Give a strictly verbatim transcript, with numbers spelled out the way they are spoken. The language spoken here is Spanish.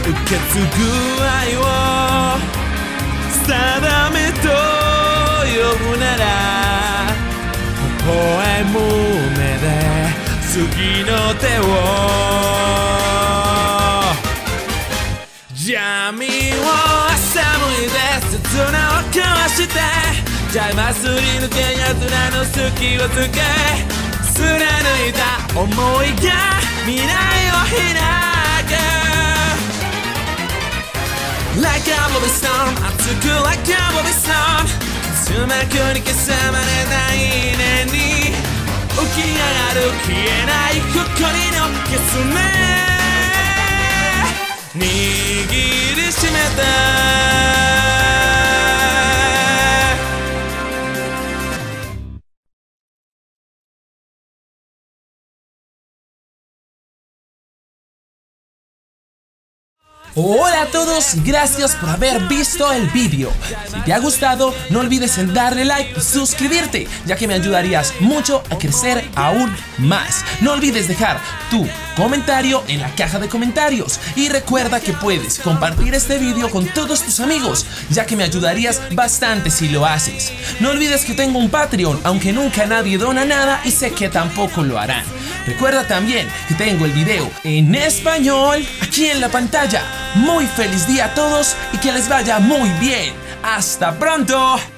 受け継ぐ愛を定めと呼ぶなら微笑む目で次の手をジャミーを寒いです切なを交わしてジャイマスに抜けやつらの隙をつけ貫いた思いが未来を開く Like a bobby storm,熱く Like a bobby storm 渦巻くに消さまれない念に浮き上がる消えない誇りのけすめ握りしめた Hola a todos, gracias por haber visto el vídeo. Si te ha gustado, no olvides en darle like y suscribirte, ya que me ayudarías mucho a crecer aún más. No olvides dejar tu comentario en la caja de comentarios y recuerda que puedes compartir este vídeo con todos tus amigos, ya que me ayudarías bastante si lo haces. No olvides que tengo un Patreon, aunque nunca nadie dona nada y sé que tampoco lo harán. Recuerda también que tengo el video en español aquí en la pantalla. Muy feliz día a todos y que les vaya muy bien. ¡Hasta pronto!